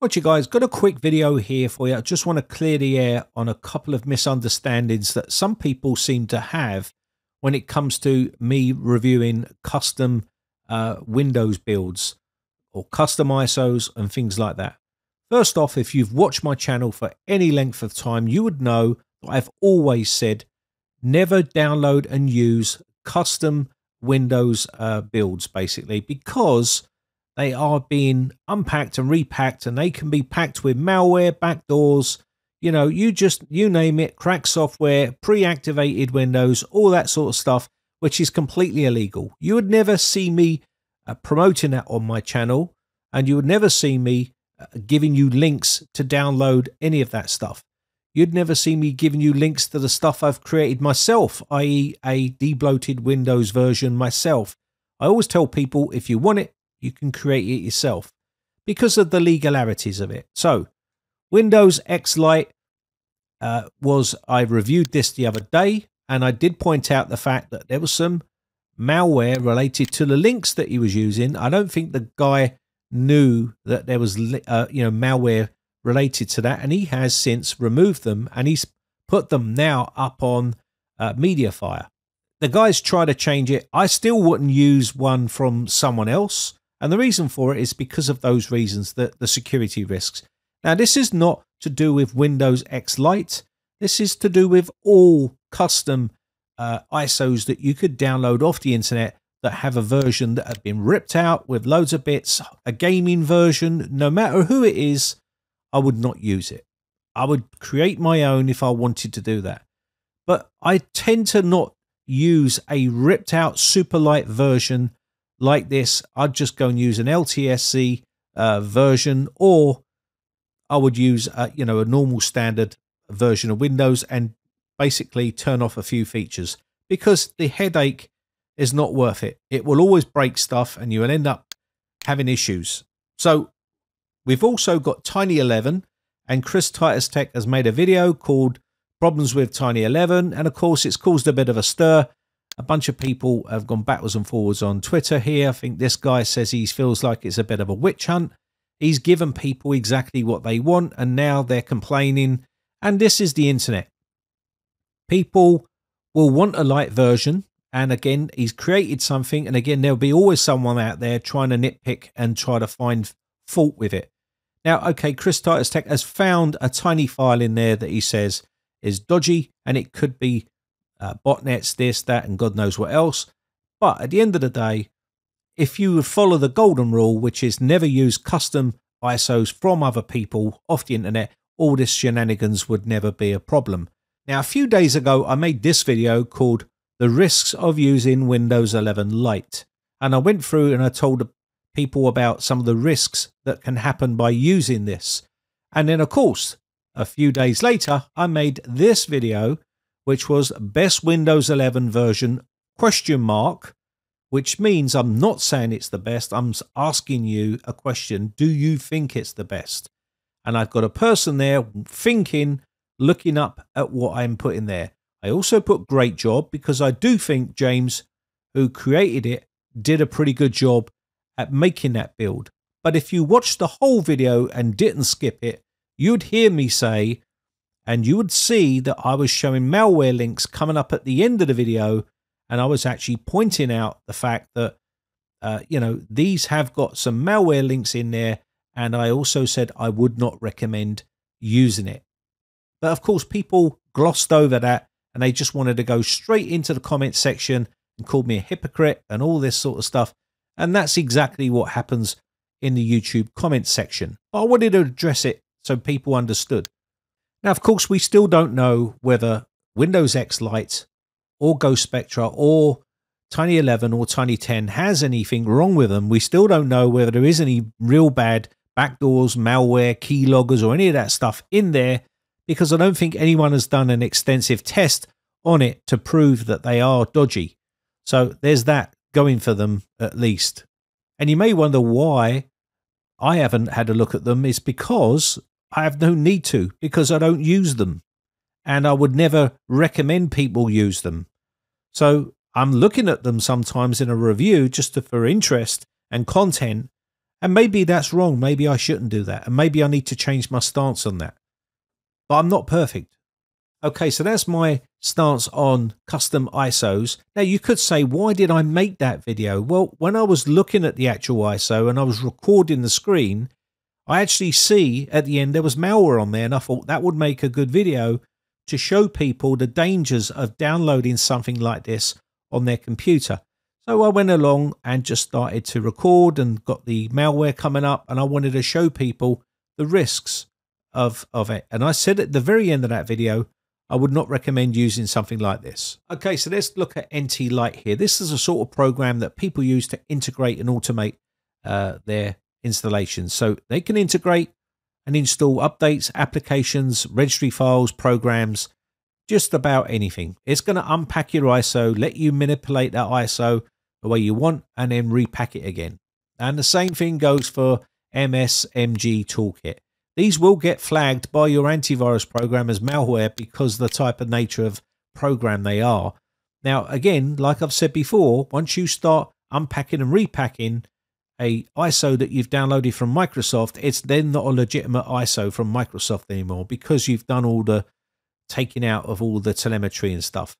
What you guys, got a quick video here for you. I just want to clear the air on a couple of misunderstandings that some people seem to have when it comes to me reviewing custom Windows builds or custom ISOs and things like that. First off, if you've watched my channel for any length of time, you would know that I've always said never download and use custom Windows builds, basically, because they are being unpacked and repacked, and they can be packed with malware, backdoors, you know, you name it, crack software, pre-activated Windows, all that sort of stuff, which is completely illegal. You would never see me promoting that on my channel, and you would never see me giving you links to download any of that stuff. You'd never see me giving you links to the stuff I've created myself, i.e. a debloated Windows version myself. I always tell people, if you want it, you can create it yourself because of the legalities of it. So Windows X Lite I reviewed this the other day, and I did point out the fact that there was some malware related to the links that he was using. I don't think the guy knew that there was malware related to that, and he has since removed them, and he's put them now up on Mediafire. The guys try to change it. I still wouldn't use one from someone else. And the reason for it is because of those reasons, that the security risks. Now, this is not to do with Windows X Lite. This is to do with all custom ISOs that you could download off the internet that have a version that have been ripped out with loads of bits, a gaming version. No matter who it is, I would not use it. I would create my own if I wanted to do that. But I tend to not use a ripped out super light version like this. I'd just go and use an LTSC version, or I would use a normal standard version of Windows and basically turn off a few features, because the headache is not worth it. It will always break stuff and you will end up having issues. So we've also got Tiny 11, and Chris Titus Tech has made a video called Problems with Tiny 11, and of course it's caused a bit of a stir. A bunch of people have gone backwards and forwards on Twitter here. I think this guy says he feels like it's a bit of a witch hunt. He's given people exactly what they want, and now they're complaining. And this is the internet. People will want a light version, and again, he's created something, and again, there'll be always someone out there trying to nitpick and try to find fault with it. Now, okay, Chris Titus Tech has found a tiny file in there that he says is dodgy, and it could be botnets, this, that, and God knows what else. But at the end of the day, if you follow the golden rule, which is never use custom ISOs from other people off the internet, all this shenanigans would never be a problem. Now, a few days ago, I made this video called The Risks of Using Windows 11 Lite. And I went through and I told people about some of the risks that can happen by using this. And then, of course, a few days later, I made this video, which was best Windows 11 version ? Which means I'm not saying it's the best. I'm asking you a question. Do you think it's the best? And I've got a person there thinking, looking up at what I'm putting there. I also put great job, because I do think James, who created it, did a pretty good job at making that build. But if you watched the whole video and didn't skip it, you'd hear me say, and you would see that I was showing malware links coming up at the end of the video, and I was actually pointing out the fact that, these have got some malware links in there, and I also said I would not recommend using it. But of course, people glossed over that, and they just wanted to go straight into the comments section and called me a hypocrite and all this sort of stuff, and that's exactly what happens in the YouTube comments section. But I wanted to address it so people understood. Now, of course, we still don't know whether Windows X Lite or Ghost Spectra or Tiny 11 or Tiny 10 has anything wrong with them. We still don't know whether there is any real bad backdoors, malware, keyloggers, or any of that stuff in there, because I don't think anyone has done an extensive test on it to prove that they are dodgy. So there's that going for them, at least. And you may wonder why I haven't had a look at them. It's because I have no need to, because I don't use them, and I would never recommend people use them. So I'm looking at them sometimes in a review just for interest and content, And maybe that's wrong. Maybe I shouldn't do that. And maybe I need to change my stance on that. But I'm not perfect. Okay, so that's my stance on custom ISOs. Now, you could say, why did I make that video? Well, when I was looking at the actual ISO and I was recording the screen, I actually see at the end there was malware on there, and I thought that would make a good video to show people the dangers of downloading something like this on their computer. So I went along and just started to record and got the malware coming up, and I wanted to show people the risks of it. And I said at the very end of that video, I would not recommend using something like this. Okay, so let's look at NT Lite here. This is a sort of program that people use to integrate and automate their installations. So they can integrate and install updates, applications, registry files, programs, just about anything. It's going to unpack your ISO, let you manipulate that ISO the way you want, and then repack it again. And the same thing goes for MSMG toolkit. These will get flagged by your antivirus program as malware because of the type of nature of program they are. Now, again, like I've said before, once you start unpacking and repacking a ISO that you've downloaded from Microsoft, it's then not a legitimate ISO from Microsoft anymore because you've done all the taking out of all the telemetry and stuff.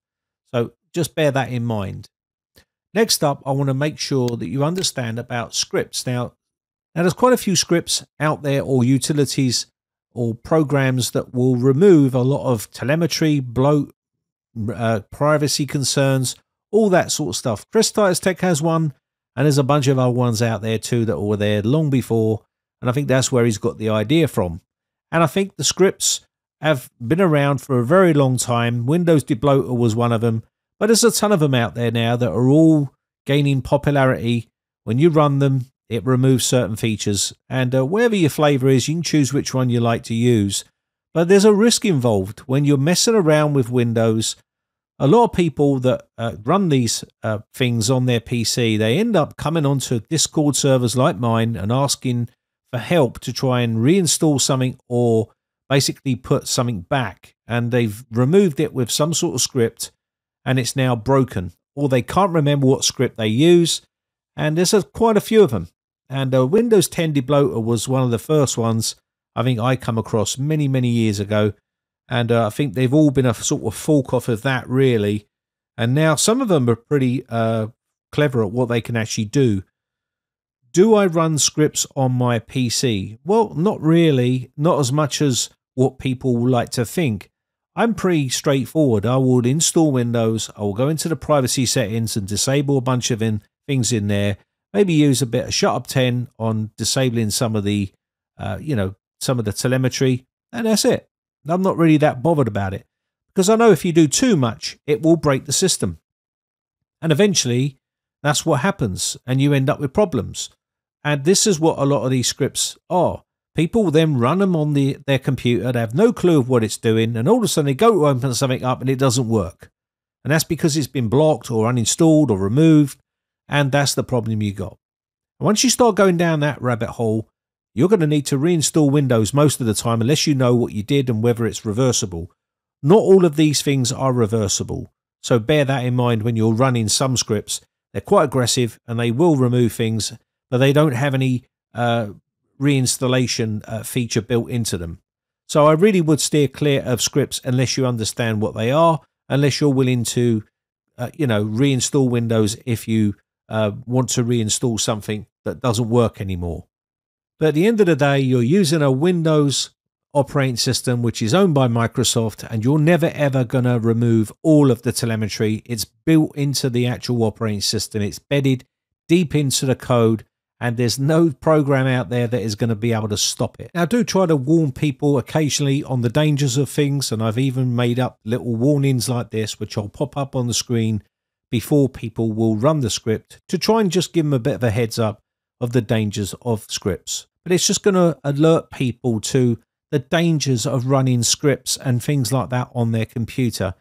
So just bear that in mind. Next up, I want to make sure that you understand about scripts. Now, there's quite a few scripts out there, or utilities or programs, that will remove a lot of telemetry, bloat, privacy concerns, all that sort of stuff. Chris Titus Tech has one, and there's a bunch of other ones out there too that were there long before, and I think that's where he's got the idea from. And I think the scripts have been around for a very long time. Windows Debloater was one of them, but there's a ton of them out there now that are all gaining popularity. When you run them, it removes certain features, and wherever your flavor is, you can choose which one you like to use. But there's a risk involved when you're messing around with Windows. A lot of people that run these things on their PC, they end up coming onto Discord servers like mine and asking for help to try and reinstall something or basically put something back. And they've removed it with some sort of script, and it's now broken, or they can't remember what script they use. And there's quite a few of them. And Windows 10 Debloater was one of the first ones I think I come across many, many years ago. And I think they've all been a sort of fork off of that, really. And now some of them are pretty clever at what they can actually do. Do I run scripts on my PC? Well, not really. Not as much as what people like to think. I'm pretty straightforward. I would install Windows. I will go into the privacy settings and disable a bunch of things in there. Maybe use a bit of Shut Up 10 on disabling some of the, some of the telemetry. And that's it. I'm not really that bothered about it, because I know if you do too much, it will break the system. And eventually, that's what happens, and you end up with problems. And this is what a lot of these scripts are. People then run them on their computer, they have no clue of what it's doing, and all of a sudden they go to open something up and it doesn't work. And that's because it's been blocked or uninstalled or removed, and that's the problem you got. And once you start going down that rabbit hole, you're going to need to reinstall Windows most of the time unless you know what you did and whether it's reversible. Not all of these things are reversible, so bear that in mind when you're running some scripts. They're quite aggressive and they will remove things, but they don't have any reinstallation feature built into them. So I really would steer clear of scripts unless you understand what they are, unless you're willing to reinstall Windows if you want to reinstall something that doesn't work anymore. But at the end of the day, you're using a Windows operating system which is owned by Microsoft, and you're never ever going to remove all of the telemetry. It's built into the actual operating system. It's bedded deep into the code, and there's no program out there that is going to be able to stop it. Now, I do try to warn people occasionally on the dangers of things, and I've even made up little warnings like this, which I'll pop up on the screen before people will run the script, to try and just give them a bit of a heads up of the dangers of scripts. But it's just going to alert people to the dangers of running scripts and things like that on their computer.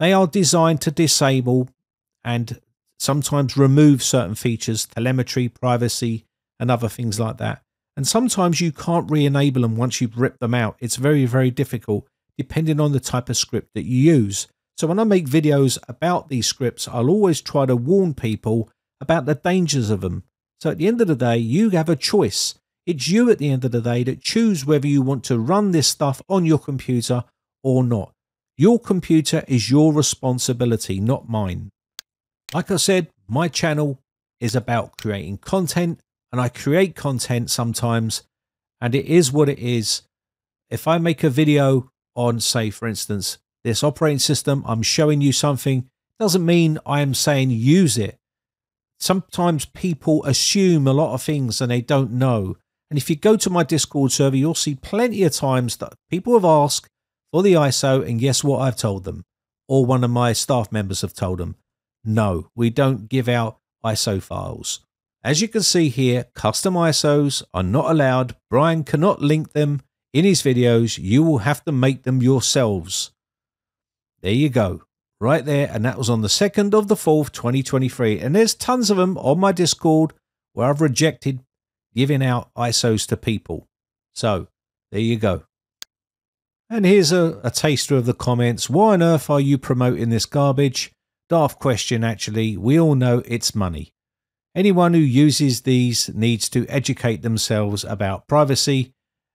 They are designed to disable and sometimes remove certain features, telemetry, privacy, and other things like that. And sometimes you can't re-enable them once you've ripped them out. It's very, very difficult depending on the type of script that you use. So when I make videos about these scripts, I'll always try to warn people about the dangers of them. So at the end of the day, you have a choice. It's you at the end of the day that choose whether you want to run this stuff on your computer or not. Your computer is your responsibility, not mine. Like I said, my channel is about creating content, and I create content sometimes, and it is what it is. If I make a video on, say, for instance, this operating system, I'm showing you something, doesn't mean I am saying use it. Sometimes people assume a lot of things and they don't know. And if you go to my Discord server, you'll see plenty of times that people have asked for the ISO, and guess what I've told them? Or one of my staff members have told them, no, we don't give out ISO files. As you can see here, custom ISOs are not allowed. Brian cannot link them in his videos. You will have to make them yourselves. There you go. Right there, and that was on the 2nd of the 4th, 2023. And there's tons of them on my Discord where I've rejected giving out ISOs to people. So there you go. And here's a taster of the comments. Why on earth are you promoting this garbage? Daft question, actually. We all know it's money. Anyone who uses these needs to educate themselves about privacy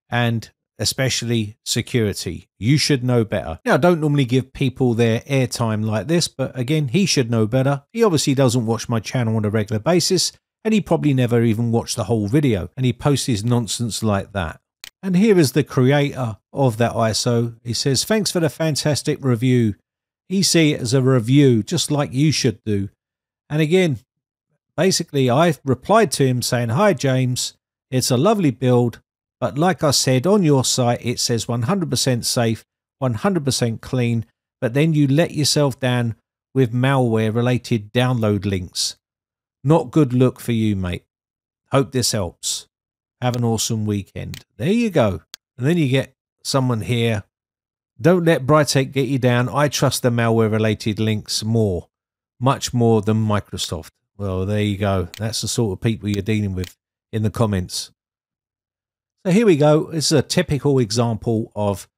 and especially security. You should know better. Now, I don't normally give people their airtime like this, but again, he should know better. He obviously doesn't watch my channel on a regular basis, and he probably never even watched the whole video, and he posts his nonsense like that. And here is the creator of that ISO. He says, thanks for the fantastic review. He sees it as a review, just like you should do. And again, basically, I replied to him saying, hi, James, it's a lovely build. But like I said, on your site, it says 100% safe, 100% clean, but then you let yourself down with malware-related download links. Not good look for you, mate. Hope this helps. Have an awesome weekend. There you go. And then you get someone here. Don't let Brightech get you down. I trust the malware-related links more, much more than Microsoft. Well, there you go. That's the sort of people you're dealing with in the comments. So here we go. This is a typical example of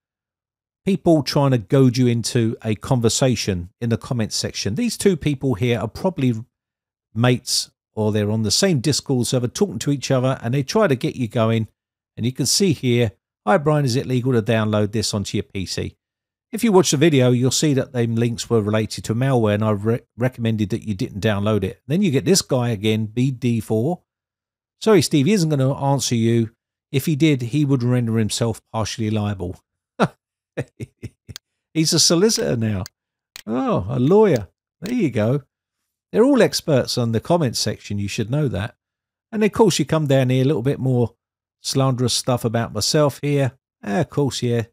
people trying to goad you into a conversation in the comments section. These two people here are probably mates, or they're on the same Discord server talking to each other, and they try to get you going. And you can see here, hi Brian, is it legal to download this onto your PC? If you watch the video, you'll see that them links were related to malware, and I recommended that you didn't download it. Then you get this guy again, BD4. Sorry, Steve, he isn't going to answer you. If he did, he would render himself partially liable. He's a solicitor now. Oh, a lawyer. There you go. They're all experts on the comments section. You should know that. And of course, you come down here a little bit more slanderous stuff about myself here. Ah, of course, yeah.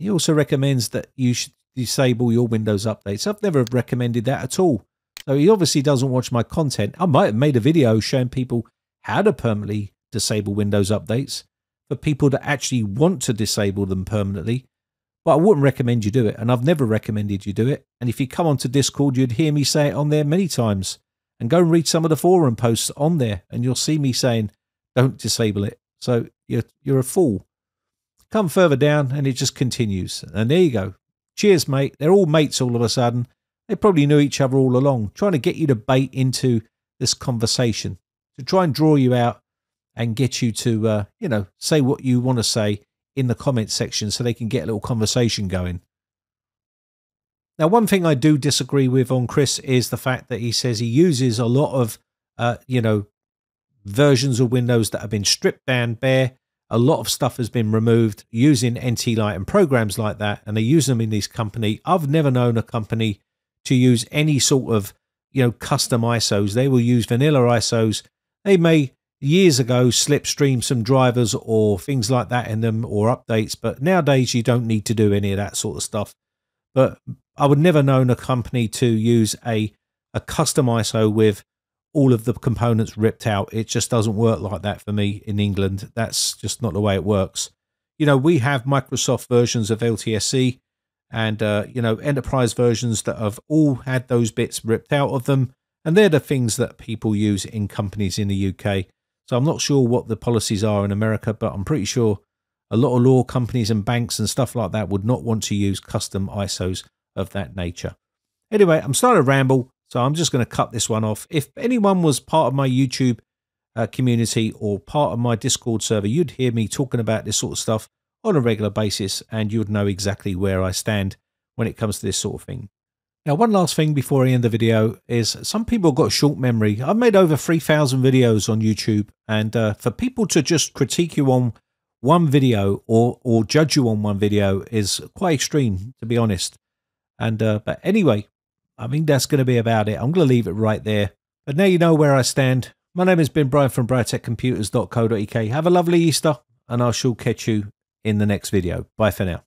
He also recommends that you should disable your Windows updates. I've never recommended that at all. So he obviously doesn't watch my content. I might have made a video showing people how to permanently disable Windows updates for people that actually want to disable them permanently, but I wouldn't recommend you do it, and I've never recommended you do it. And if you come onto Discord, you'd hear me say it on there many times, and go and read some of the forum posts on there, and you'll see me saying don't disable it. So you're a fool. Come further down and it just continues, and there you go. Cheers, mate. They're all mates all of a sudden. They probably knew each other all along, trying to get you to bait into this conversation, to try and draw you out and get you to, you know, say what you want to say in the comments section so they can get a little conversation going. Now, one thing I do disagree with on Chris is the fact that he says he uses a lot of, you know, versions of Windows that have been stripped down bare. A lot of stuff has been removed using NT Lite and programs like that, and they use them in this company. I've never known a company to use any sort of, you know, custom ISOs. They will use vanilla ISOs. They may years ago slipstream some drivers or things like that in them, or updates, but nowadays you don't need to do any of that sort of stuff. But I would never known a company to use a custom ISO with all of the components ripped out. It just doesn't work like that for me in England. That's just not the way it works. You know, we have Microsoft versions of LTSC and you know, enterprise versions that have all had those bits ripped out of them, and they're the things that people use in companies in the UK. So I'm not sure what the policies are in America, but I'm pretty sure a lot of law companies and banks and stuff like that would not want to use custom ISOs of that nature. Anyway, I'm starting to ramble, so I'm just going to cut this one off. If anyone was part of my YouTube community or part of my Discord server, you'd hear me talking about this sort of stuff on a regular basis, and you'd know exactly where I stand when it comes to this sort of thing. Now, one last thing before I end the video is some people have got short memory. I've made over 3,000 videos on YouTube, and for people to just critique you on one video or judge you on one video is quite extreme, to be honest. And but anyway, I think that's going to be about it. I'm going to leave it right there. But now you know where I stand. My name has been Brian from BrianTechComputers.co.uk. Have a lovely Easter, and I shall catch you in the next video. Bye for now.